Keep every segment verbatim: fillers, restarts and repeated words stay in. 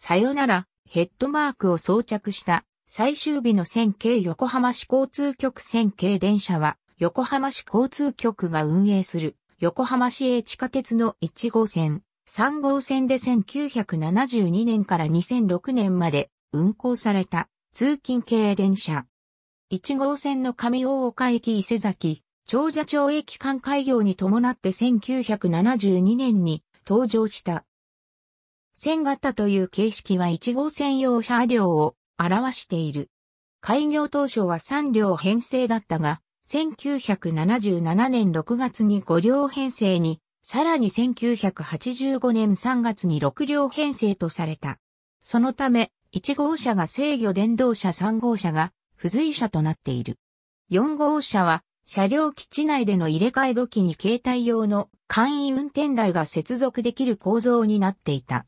さよならヘッドマークを装着した最終日の線形横浜市交通局線形電車は横浜市交通局が運営する横浜市営地下鉄のいちごうせん、さんごうせんでせんきゅうひゃくななじゅうにねんからにせんろくねんまで運行された通勤系電車。いちごうせんの上大岡駅伊勢崎、長者町駅間開業に伴ってせんきゅうひゃくななじゅうにねんに登場した。線型という形式はいちごうせん用車両を表している。開業当初はさんりょうへんせいだったが、せんきゅうひゃくななじゅうななねんろくがつにごりょうへんせいに、さらにせんきゅうひゃくはちじゅうごねんさんがつにろくりょうへんせいとされた。そのため、いちごうしゃが制御電動車、さんごうしゃが付随車となっている。よんごうしゃは、車両基地内での入れ替え時に携帯用の簡易運転台が接続できる構造になっていた。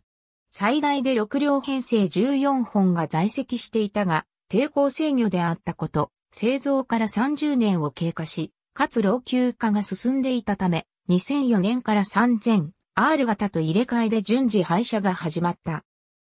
最大でろくりょうへんせいじゅうよんほんが在籍していたが、抵抗制御であったこと、製造からさんじゅうねんを経過し、かつ老朽化が進んでいたため、にせんよねんから さんぜんアールがたと入れ替えで順次廃車が始まった。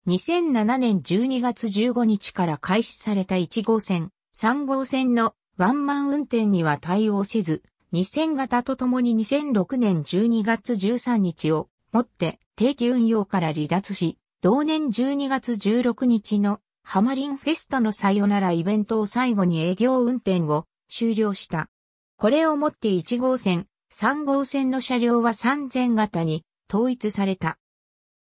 にせんななねんじゅうにがつじゅうごにちから開始されたいちごうせん、さんごうせんのワンマン運転には対応せず、にせんがたとともににせんろくねんじゅうにがつじゅうさんにちをもって、定期運用から離脱し、同年じゅうにがつじゅうろくにちのハマリンフェスタのさよならイベントを最後に営業運転を終了した。これをもっていちごうせん、さんごうせんの車両はさんぜんがたに統一された。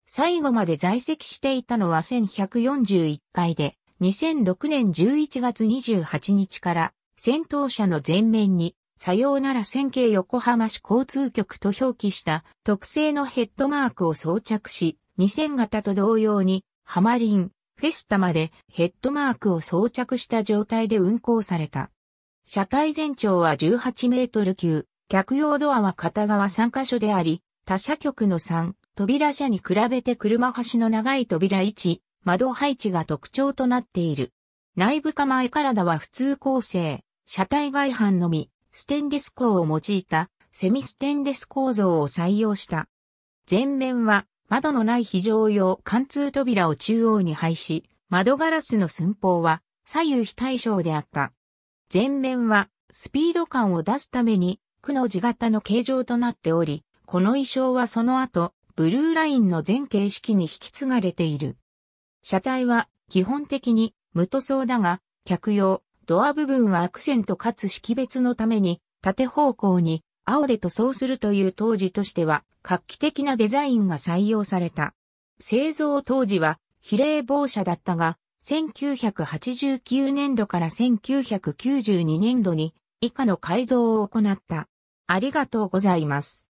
最後まで在籍していたのはせんひゃくよんじゅういっかいで、にせんろくねんじゅういちがつにじゅうはちにちから先頭車の前面に、さようなら線形横浜市交通局と表記した特製のヘッドマークを装着し、にせんがたと同様にハマリン、フェスタまでヘッドマークを装着した状態で運行された。車体全長はじゅうはちメートル級、客用ドアは片側さんかしょであり、他車局のさんとびらしゃに比べて車端の長い扉いち、窓配置が特徴となっている。内部構え体は普通構成、車体外板のみ。ステンレス鋼を用いたセミステンレス構造を採用した。前面は窓のない非常用貫通扉を中央に配し、窓ガラスの寸法は左右非対称であった。前面はスピード感を出すためにくの字型の形状となっており、この意匠はその後ブルーラインの全形式に引き継がれている。車体は基本的に無塗装だが、客用、ドア部分はアクセントかつ識別のために縦方向に青で塗装するという当時としては画期的なデザインが採用された。製造当時は比例棒車だったがせんきゅうひゃくはちじゅうきゅうねんどからせんきゅうひゃくきゅうじゅうにねんどに以下の改造を行った。ありがとうございます。